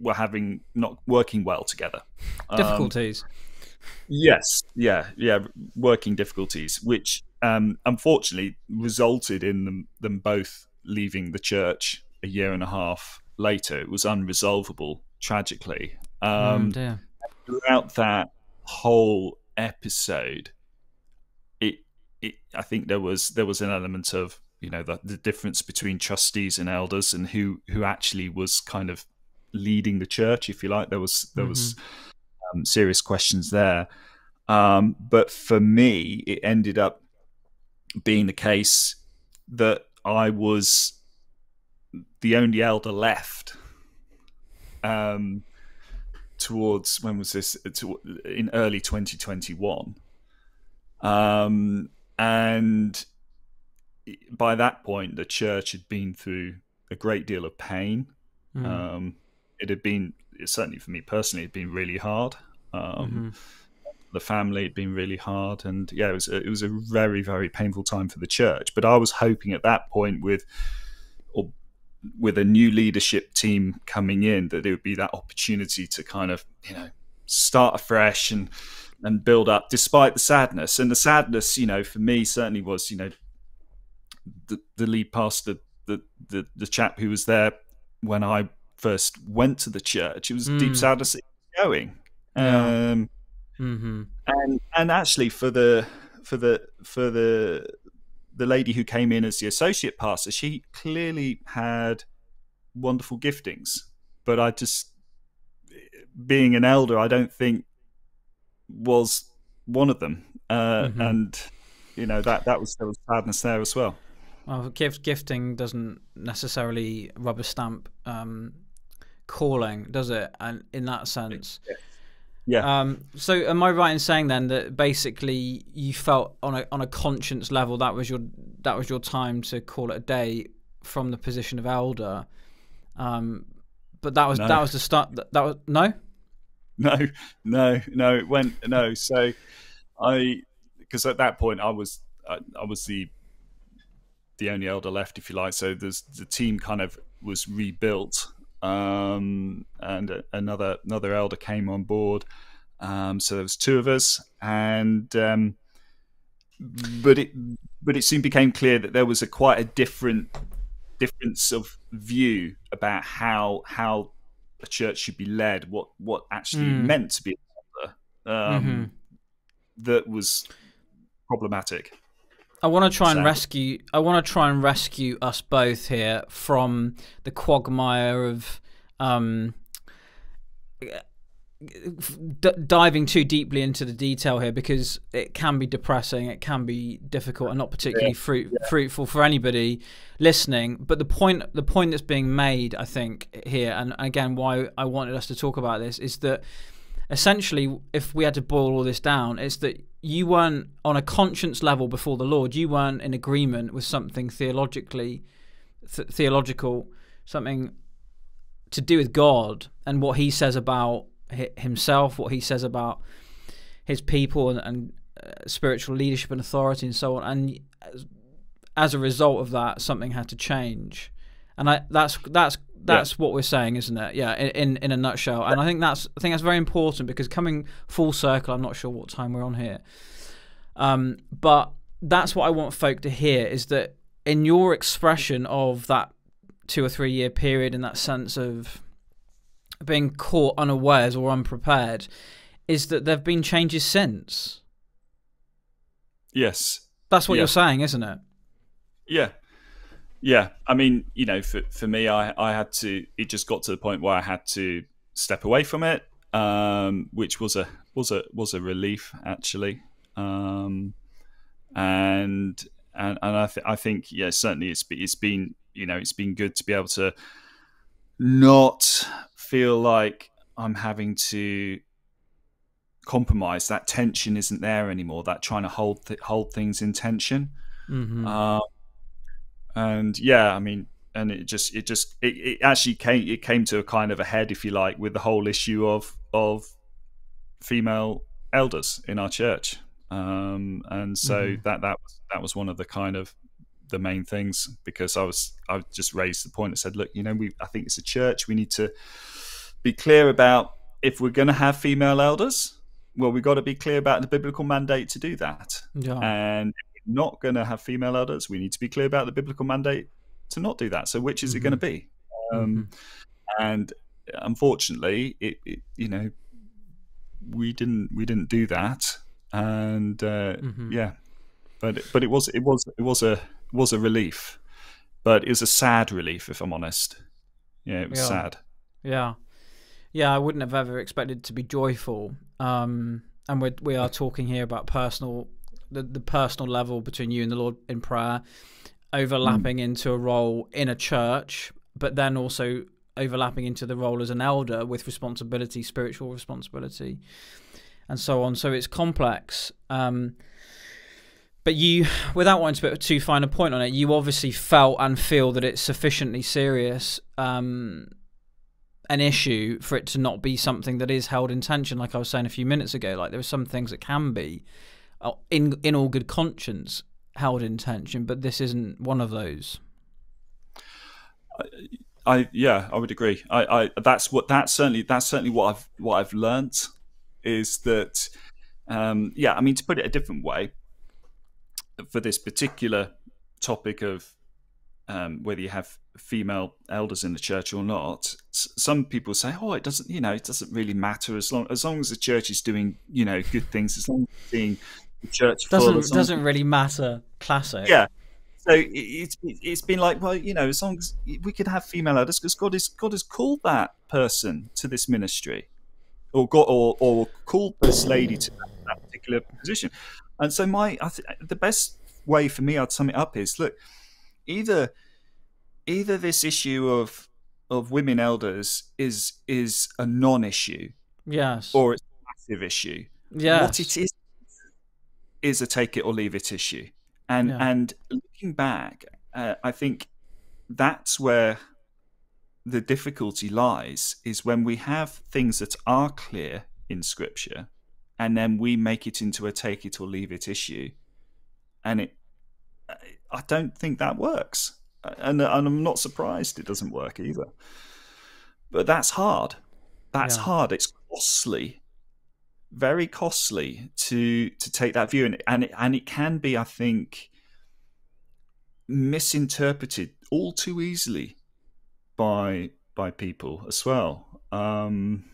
were having not working well together. Difficulties. Um, yes, yeah, yeah, working difficulties, which um, unfortunately resulted in them them both leaving the church a year and a half later. It was unresolvable, tragically. Um, oh, dear. Throughout that whole episode, it it I think there was there was an element of, you know, the, the difference between trustees and elders and who who actually was kind of leading the church, if you like. There was there mm-hmm. was um, serious questions there, um, but for me, it ended up being the case that I was the only elder left. Um, towards when was this? In early twenty twenty-one, um, and. By that point, the church had been through a great deal of pain. Mm. Um, it had been, certainly for me personally, it had been really hard. Um, mm-hmm. The family had been really hard. And yeah, it was, a, it was a very, very painful time for the church. But I was hoping at that point with or with a new leadership team coming in that it would be that opportunity to kind of, you know, start afresh and, and build up despite the sadness. And the sadness, you know, for me certainly was, you know, The, the lead pastor, the, the the chap who was there when I first went to the church, it was mm. deep sadness it was going, yeah. um, mm-hmm. and and actually for the for the for the the lady who came in as the associate pastor, she clearly had wonderful giftings, but I just being an elder, I don't think was one of them, uh, mm-hmm. and you know that that was there was sadness there as well. Well, gift gifting doesn't necessarily rubber stamp um, calling, does it? And in that sense, yeah. yeah. Um, so, am I right in saying then that basically you felt on a on a conscience level that was your that was your time to call it a day from the position of elder? Um, but that was no. that was the start. That, that was no, no, no, no. It went no. So, I because at that point I was I, I was the the only elder left, if you like. So there's the team kind of was rebuilt, um, and another another elder came on board. Um, so there was two of us, and um, but it but it soon became clear that there was a quite a different difference of view about how how a church should be led, what what actually mm. meant to be an elder, um, mm-hmm. that was problematic. I want to try and rescue. I want to try and rescue us both here from the quagmire of um, d diving too deeply into the detail here, because it can be depressing, it can be difficult, and not particularly yeah. fruit, yeah. fruitful for anybody listening. But the point, the point that's being made, I think, here, and again, why I wanted us to talk about this is that essentially, if we had to boil all this down, it's that you weren't on a conscience level before the Lord. You weren't in agreement with something theologically, th theological, something to do with God and what He says about Himself, what He says about His people, and, and uh, spiritual leadership and authority and so on. And as, as a result of that, something had to change. And I, that's that's that's yeah. what we're saying, isn't it? Yeah, in, in in a nutshell. And I think that's I think that's very important, because coming full circle, I'm not sure what time we're on here, um, but that's what I want folk to hear, is that in your expression of that two or three year period and that sense of being caught unawares or unprepared, is that there've been changes since. Yes, that's what yeah. you're saying, isn't it? Yeah. Yeah, I mean, you know, for for me, I, I had to. It just got to the point where I had to step away from it, um, which was a was a was a relief, actually, um, and and and I th I think yeah, certainly it's it's been you know it's been good to be able to not feel like I'm having to compromise. That tension isn't there anymore. That trying to hold th hold things in tension. Mm-hmm. Um, And yeah, I mean, and it just, it just, it, it actually came, it came to a kind of a head, if you like, with the whole issue of of female elders in our church. Um, and so mm-hmm. that that was that was one of the kind of the main things, because I was I just raised the point and said, look, you know, we I think it's a church. We need to be clear about, if we're going to have female elders, well, we've got to be clear about the biblical mandate to do that. Yeah. And not going to have female elders, we need to be clear about the biblical mandate to not do that. So which is mm-hmm. it going to be? Um, mm-hmm. And unfortunately, it, it you know we didn't we didn't do that. And uh, mm-hmm. yeah, but but it was it was it was a was a relief, but it was a sad relief, if I'm honest. Yeah, it was yeah. sad. Yeah, yeah. I wouldn't have ever expected to be joyful. Um, and we we are talking here about personal. The, the personal level between you and the Lord in prayer, overlapping mm. into a role in a church, but then also overlapping into the role as an elder with responsibility, spiritual responsibility, and so on. So it's complex. Um, but you, without wanting to put too fine a point on it, you obviously felt and feel that it's sufficiently serious um, an issue for it to not be something that is held in tension, like I was saying a few minutes ago. Like, there are some things that can be in in all good conscience held in tension, but this isn't one of those. I, I yeah, I would agree. I, I that's what that's certainly that's certainly what I've what I've learnt, is that um, yeah. I mean, to put it a different way, for this particular topic of um, whether you have female elders in the church or not, some people say, oh, it doesn't you know it doesn't really matter, as long as long as the church is doing you know good things, as long as it's being the church doesn't full, doesn't really matter. Classic. Yeah, so it's it, it's been like, well, you know as long as we could have female elders, because God is God has called that person to this ministry, or got or, or called this lady to that, that particular position. And so my I th the best way for me I'd sum it up is, look, either Either this issue of of women elders is is a non-issue, yes, or it's a massive issue. Yes. What it is is a take it or leave it issue. And yeah. and looking back, uh, I think that's where the difficulty lies, is when we have things that are clear in Scripture, and then we make it into a take it or leave it issue, and it I don't think that works. And, and I'm not surprised it doesn't work either. But that's hard. That's yeah. hard. It's costly, very costly to to take that view, and and it, and it can be, I think, misinterpreted all too easily by by people as well. Um,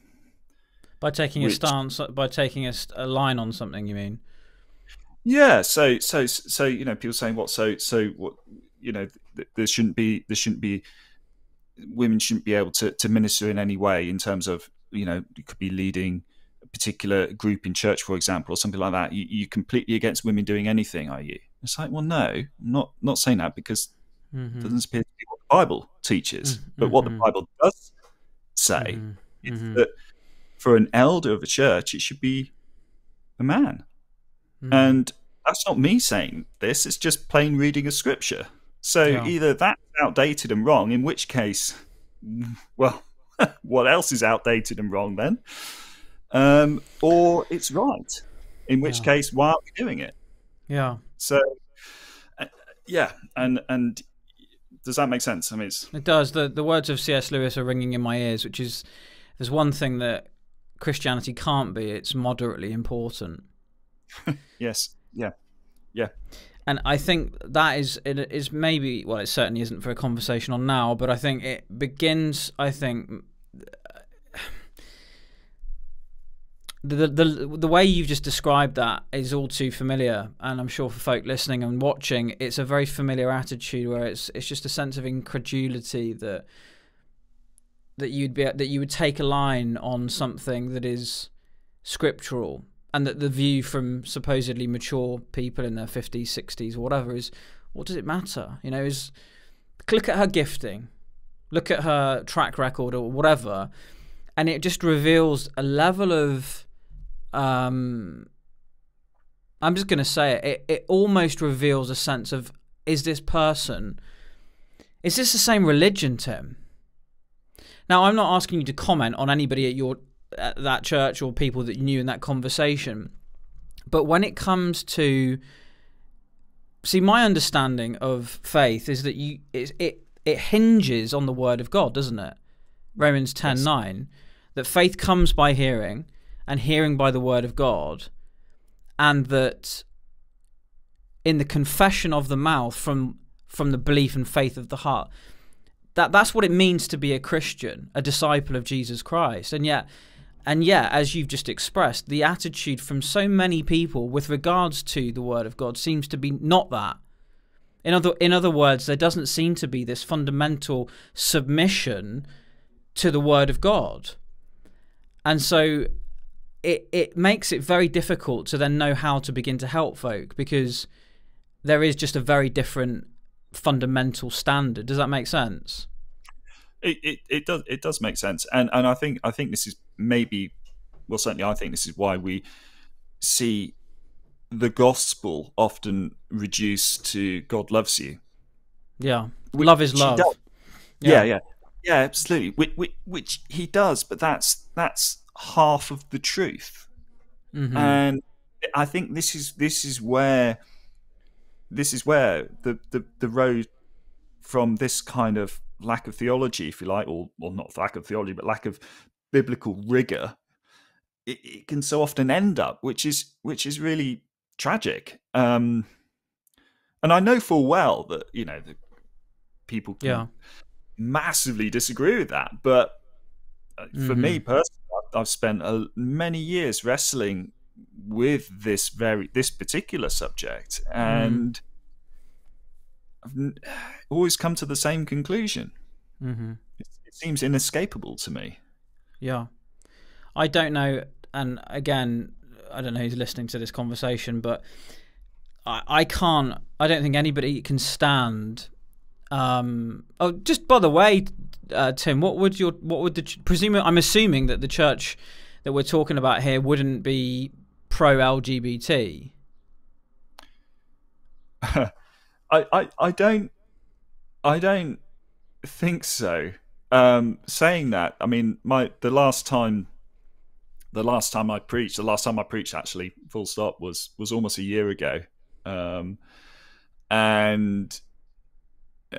by taking which, a stance, by taking a, a line on something, you mean? Yeah. So so so you know, people saying, what? So so what? You know, there shouldn't be, there shouldn't be, women shouldn't be able to, to minister in any way, in terms of, you know, you could be leading a particular group in church, for example, or something like that. You, you're completely against women doing anything, are you? It's like, well, no, I'm not, not saying that, because mm-hmm. it doesn't appear to be what the Bible teaches. Mm-hmm. But what the Bible does say mm-hmm. is mm-hmm. that for an elder of a church, it should be a man. Mm-hmm. And that's not me saying this, it's just plain reading of Scripture. So yeah. either that's outdated and wrong, in which case, well, what else is outdated and wrong then? Um, or it's right. in which yeah. case, why aren't we doing it? Yeah. So, uh, yeah. And, and does that make sense? I mean, it's... It does. The, the words of C S Lewis are ringing in my ears, which is, there's one thing that Christianity can't be. It's moderately important. Yes. Yeah. Yeah. And I think that is, it is maybe, well, it certainly isn't for a conversation on now, but I think it begins, I think, the, the, the way you've just described that is all too familiar. And I'm sure for folk listening and watching, it's a very familiar attitude where it's, it's just a sense of incredulity that, that you'd be, that you would take a line on something that is scriptural. And that the view from supposedly mature people in their fifties, sixties, or whatever is, what does it matter? You know, is look at her gifting, look at her track record or whatever, and it just reveals a level of, um, I'm just going to say it, it, it almost reveals a sense of, is this person, is this the same religion, Tim? Now, I'm not asking you to comment on anybody at your at that church or people that you knew in that conversation, but when it comes to, see, my understanding of faith is that you it it, it hinges on the word of God, doesn't it? Romans ten yes. nine, that faith comes by hearing, and hearing by the word of God, and that in the confession of the mouth from from the belief and faith of the heart. That that's what it means to be a Christian, a disciple of Jesus Christ, and yet. And yeah, as you've just expressed, the attitude from so many people with regards to the word of God seems to be not that. In other, in other words, there doesn't seem to be this fundamental submission to the word of God. And so it, it makes it very difficult to then know how to begin to help folk, because there is just a very different fundamental standard. Does that make sense? It, it it does it does make sense, and and I think I think this is maybe, well, certainly I think this is why we see the gospel often reduced to God loves you. Yeah, which love is love. Yeah. yeah, yeah, yeah, absolutely. Which, which, which he does, but that's that's half of the truth. Mm-hmm. And I think this is this is where this is where the the the road from this kind of lack of theology, if you like, or, or not lack of theology, but lack of biblical rigor, it, it can so often end up, which is which is really tragic. Um, and I know full well that, you know, the people can yeah. massively disagree with that. But for mm-hmm. me personally, I've spent a, many years wrestling with this very this particular subject, and. Mm. I've always come to the same conclusion. Mm-hmm. it, it seems inescapable to me. Yeah, I don't know, and again, I don't know who's listening to this conversation, but I, I can't. I don't think anybody can stand. Um, oh, just by the way, uh, Tim, what would your what would the presume? I'm assuming that the church that we're talking about here wouldn't be pro L G B T. I, I, I don't I don't think so. Um, saying that, I mean, my the last time the last time I preached, the last time I preached actually, full stop, was was almost a year ago, um, and uh,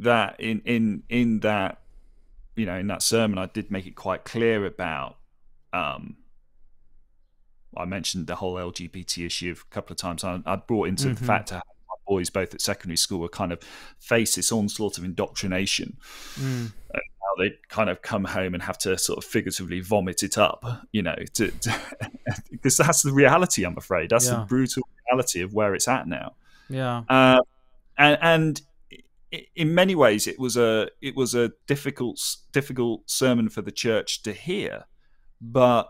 that in in in that you know in that sermon, I did make it quite clear about. Um, I mentioned the whole L G B T issue a couple of times. I, I brought into mm-hmm. the fact that boys both at secondary school were kind of face this onslaught of indoctrination, mm. and how they kind of come home and have to sort of figuratively vomit it up, you know, to, to, because that's the reality, I'm afraid. That's yeah. the brutal reality of where it's at now. Yeah, uh, and, and in many ways, it was a it was a difficult difficult sermon for the church to hear, but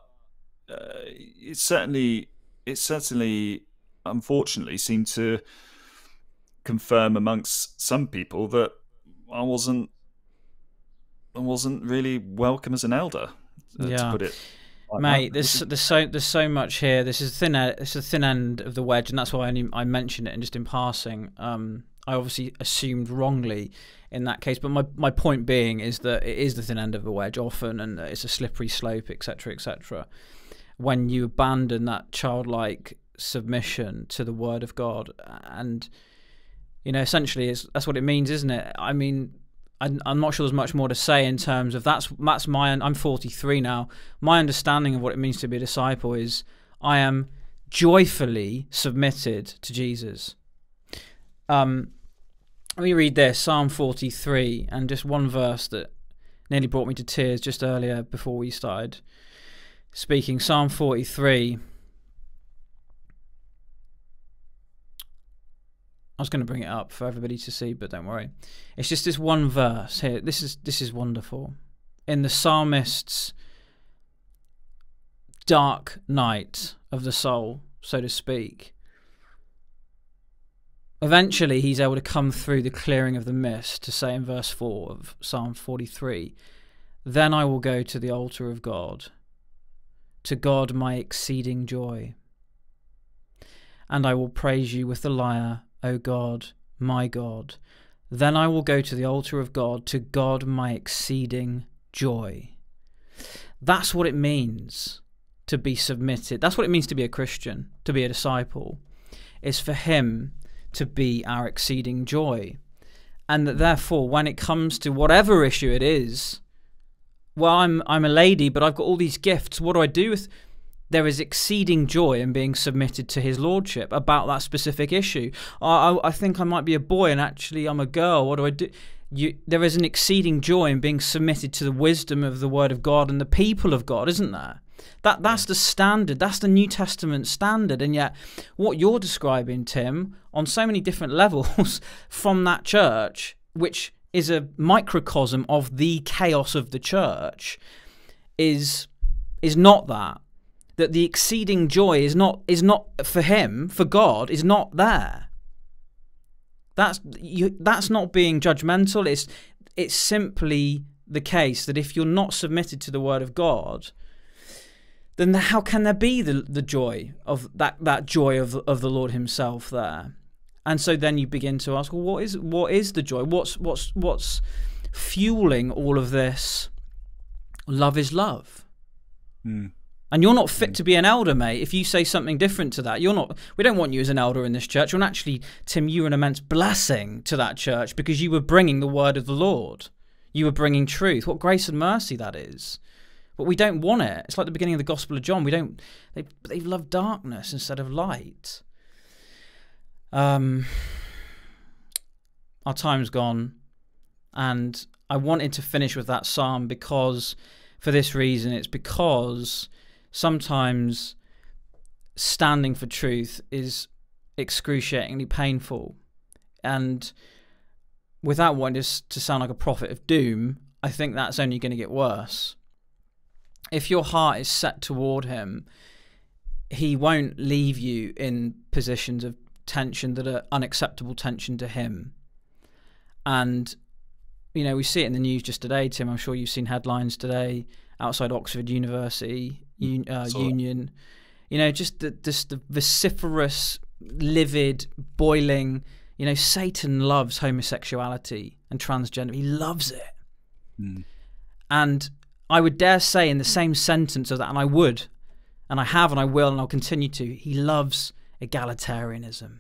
uh, it certainly it certainly unfortunately seemed to confirm amongst some people that I wasn't I wasn't really welcome as an elder, uh, yeah. to put it like mate that. there's there's so there's so much here. This is a thin it's a thin end of the wedge, and that's why I, only, I mentioned it and just in passing. um I obviously assumed wrongly in that case, but my, my point being is that it is the thin end of the wedge often, and it's a slippery slope, etc, etc. when you abandon that childlike submission to the Word of God. And, you know, essentially it's, that's what it means, isn't it? I mean, I'm, I'm not sure there's much more to say in terms of that's, that's my, I'm forty-three now. My understanding of what it means to be a disciple is I am joyfully submitted to Jesus. Um, let me read this, Psalm forty-three, and just one verse that nearly brought me to tears just earlier before we started speaking. Psalm forty-three. I was going to bring it up for everybody to see, but don't worry. It's just this one verse here. This is this is wonderful. In the psalmist's dark night of the soul, so to speak, eventually he's able to come through the clearing of the mist to say in verse four of Psalm forty-three, "Then I will go to the altar of God, to God my exceeding joy, and I will praise you with the lyre, O God, my God. Then I will go to the altar of God, to God my exceeding joy." That's what it means to be submitted. That's what it means to be a Christian, to be a disciple, is for him to be our exceeding joy. And that therefore, when it comes to whatever issue it is, well, I'm, I'm a lady, but I've got all these gifts. What do I do with... There is exceeding joy in being submitted to his lordship about that specific issue. I, I, I think I might be a boy and actually I'm a girl. What do I do? You, there is an exceeding joy in being submitted to the wisdom of the Word of God and the people of God, isn't there? That, that's the standard. That's the New Testament standard. And yet what you're describing, Tim, on so many different levels from that church, which is a microcosm of the chaos of the church, is is not that. That the exceeding joy is not is not for him, for God, is not there. That's you, that's not being judgmental. It's it's simply the case that if you're not submitted to the Word of God, then the, how can there be the the joy of that that joy of of the Lord Himself there? And so then you begin to ask, well, what is what is the joy? What's what's what's fueling all of this? Love is love. Mm. And you're not fit to be an elder, mate. If you say something different to that, you're not. We don't want you as an elder in this church. And actually, Tim, you were an immense blessing to that church because you were bringing the word of the Lord. You were bringing truth. What grace and mercy that is. But we don't want it. It's like the beginning of the Gospel of John. We don't. They they love darkness instead of light. Um, our time's gone, and I wanted to finish with that psalm because, for this reason, it's because. Sometimes standing for truth is excruciatingly painful. And without wanting to sound like a prophet of doom, I think that's only going to get worse. If your heart is set toward him, he won't leave you in positions of tension that are unacceptable tension to him. And, you know, we see it in the news just today, Tim. I'm sure you've seen headlines today outside Oxford University, Uh, union, you know, just the, just the vociferous, livid, boiling, you know, Satan loves homosexuality and transgender. He loves it. Mm. And I would dare say in the same sentence of that, and I would, and I have, and I will, and I'll continue to, he loves egalitarianism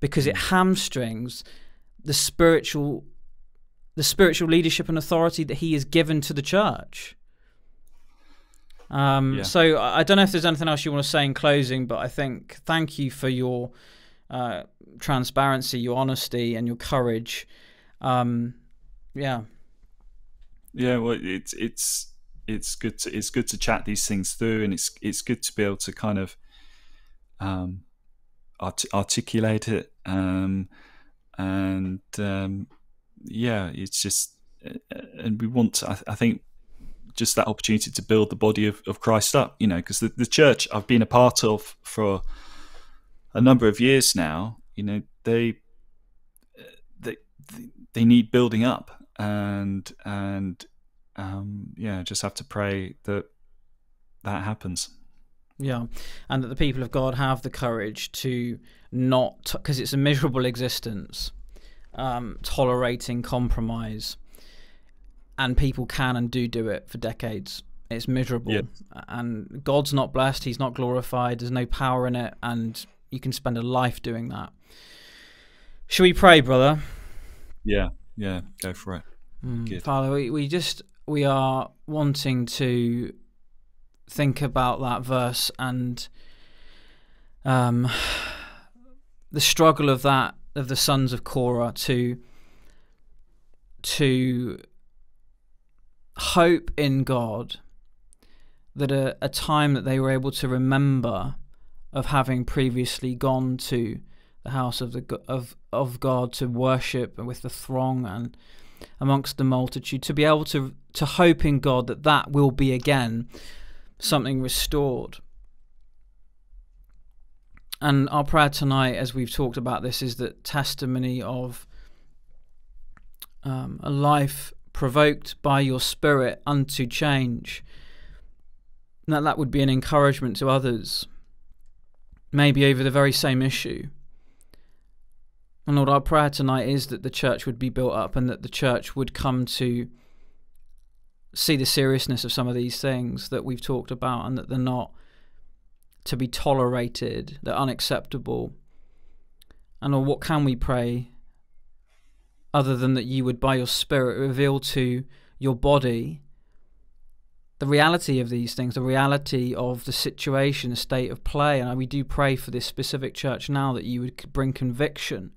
because it hamstrings the spiritual, the spiritual leadership and authority that he has given to the church. Um, yeah. So I don't know if there's anything else you want to say in closing, but I think thank you for your uh, transparency, your honesty, and your courage. Um, yeah, yeah. Well, it's it's it's good to it's good to chat these things through, and it's it's good to be able to kind of um, art articulate it, um, and um, yeah, it's just and we want to, I, I think. just that opportunity to build the body of, of Christ up, you know, because the, the church I've been a part of for a number of years now, you know, they they they need building up, and and um, yeah, just have to pray that that happens. Yeah, and that the people of God have the courage to not, because it's a miserable existence, um, tolerating compromise. And people can and do do it for decades. It's miserable. Yeah. And God's not blessed. He's not glorified. There's no power in it. And you can spend a life doing that. Should we pray, brother? Yeah. Yeah. Go for it. Mm. Father, we, we just, we are wanting to think about that verse and um, the struggle of that, of the sons of Korah to, to hope in God, that a, a time that they were able to remember of having previously gone to the house of the of of God to worship with the throng and amongst the multitude, to be able to to hope in God that that will be again something restored. And our prayer tonight, as we've talked about this, is that testimony of um, a life provoked by your Spirit unto change, that that would be an encouragement to others, maybe over the very same issue. And Lord, our prayer tonight is that the church would be built up and that the church would come to see the seriousness of some of these things that we've talked about, and that they're not to be tolerated, they're unacceptable. And Lord, what can we pray other than that you would, by your Spirit, reveal to your body the reality of these things, the reality of the situation, the state of play. And we do pray for this specific church now that you would bring conviction.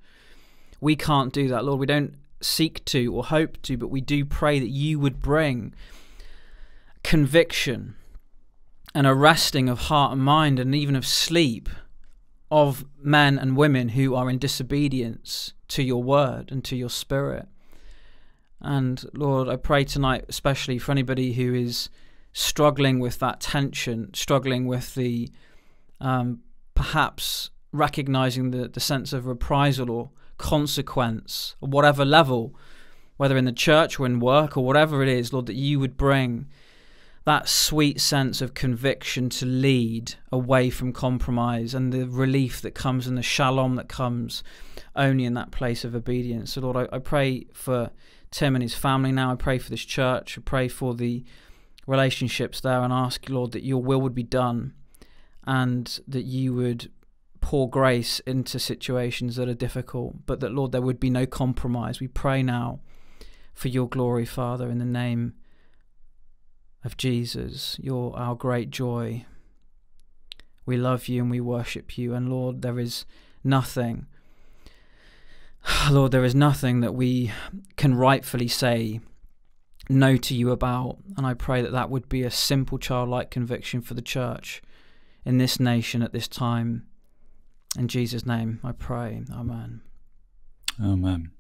We can't do that, Lord. We don't seek to or hope to, but we do pray that you would bring conviction and a resting of heart and mind, and even of sleep, of men and women who are in disobedience to your word and to your Spirit. And Lord, I pray tonight especially for anybody who is struggling with that tension, struggling with the um, perhaps recognizing the, the sense of reprisal or consequence, or whatever level, whether in the church or in work or whatever it is, Lord, that you would bring that sweet sense of conviction to lead away from compromise, and the relief that comes and the shalom that comes only in that place of obedience. So Lord, I, I pray for Tim and his family now. I pray for this church. I pray for the relationships there, and ask, Lord, that your will would be done and that you would pour grace into situations that are difficult, but that, Lord, there would be no compromise. We pray now for your glory, Father, in the name of of Jesus. You're our great joy. We love you and we worship you. And Lord, there is nothing, Lord, there is nothing that we can rightfully say no to you about. And I pray that that would be a simple childlike conviction for the church in this nation at this time. In Jesus' name I pray. Amen. Amen.